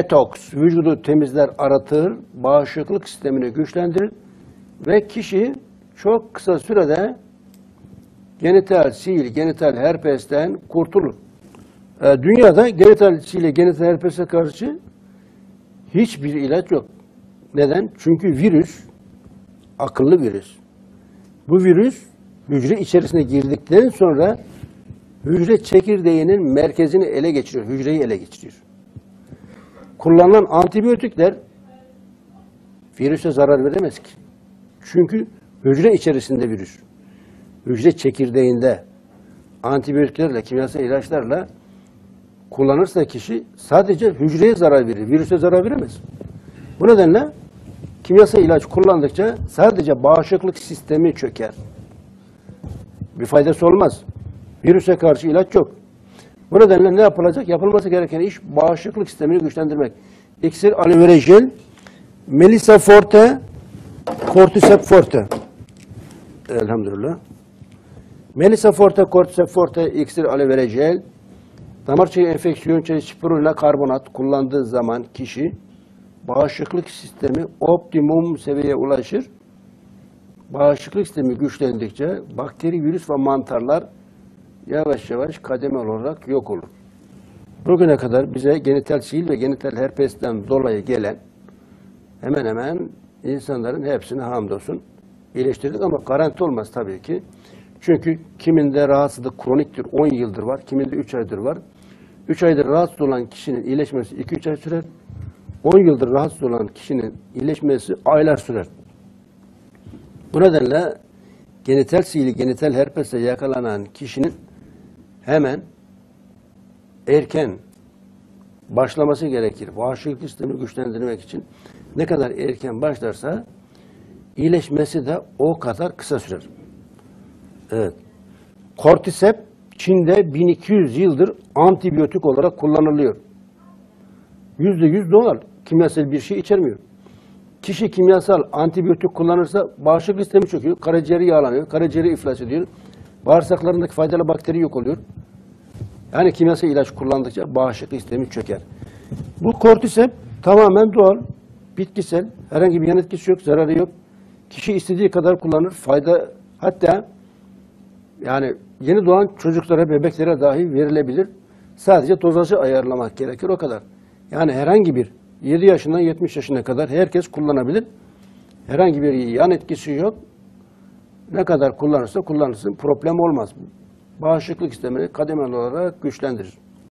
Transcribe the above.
Detoks, vücudu temizler, aratır, bağışıklık sistemini güçlendirir ve kişi çok kısa sürede genital sil, genital herpesten kurtulur. Dünyada genital sil, genital herpese karşı hiçbir ilaç yok. Neden? Çünkü virüs, akıllı virüs. Bu virüs hücre içerisine girdikten sonra hücre çekirdeğinin merkezini ele geçiriyor, hücreyi ele geçiriyor. Kullanılan antibiyotikler virüse zarar veremez ki. Çünkü hücre içerisinde virüs. Hücre çekirdeğinde antibiyotiklerle, kimyasal ilaçlarla kullanırsa kişi sadece hücreye zarar verir, virüse zarar veremez. Bu nedenle kimyasal ilaç kullandıkça sadece bağışıklık sistemi çöker. Bir faydası olmaz. Virüse karşı ilaç yok. Bu nedenle ne yapılacak? Yapılması gereken iş bağışıklık sistemini güçlendirmek. İksir, aloe vera jel, Melisa Forte, Cordyceps Forte. Elhamdülillah. Melisa Forte, Cordyceps Forte, iksir, aloe vera jel, damar çayı enfeksiyon çayı, spirulina karbonat kullandığı zaman kişi bağışıklık sistemi optimum seviyeye ulaşır. Bağışıklık sistemi güçlendikçe bakteri, virüs ve mantarlar yavaş yavaş kademeli olarak yok olur. Bugüne kadar bize genital sil ve genital herpesten dolayı gelen hemen hemen insanların hepsini hamdolsun iyileştirdik ama garanti olmaz tabii ki. Çünkü kiminde rahatsızlık kroniktir, 10 yıldır var, kiminde 3 aydır var. 3 aydır rahatsız olan kişinin iyileşmesi 2-3 ay sürer. 10 yıldır rahatsız olan kişinin iyileşmesi aylar sürer. Bu nedenle genital sil, genital herpesle yakalanan kişinin hemen erken başlaması gerekir. Bağışıklık sistemini güçlendirmek için ne kadar erken başlarsa iyileşmesi de o kadar kısa sürer. Evet. Cordyceps Çin'de 1200 yıldır antibiyotik olarak kullanılıyor. %100 doğal, kimyasal bir şey içermiyor. Kişi kimyasal antibiyotik kullanırsa bağışıklık sistemi çöküyor, karaciğeri yağlanıyor, karaciğeri iflas ediyor, bağırsaklarındaki faydalı bakteri yok oluyor. Yani kimyasal ilaç kullandıkça bağışıklık sistemi çöker. Bu Cordyceps tamamen doğal, bitkisel, herhangi bir yan etkisi yok, zararı yok. Kişi istediği kadar kullanır, fayda hatta yani yeni doğan çocuklara, bebeklere dahi verilebilir. Sadece dozajı ayarlamak gerekir, o kadar. Yani herhangi bir 7 yaşından 70 yaşına kadar herkes kullanabilir. Herhangi bir yan etkisi yok. Ne kadar kullanırsa kullansın problem olmaz. Bağışıklık sistemini kademeli olarak güçlendirir.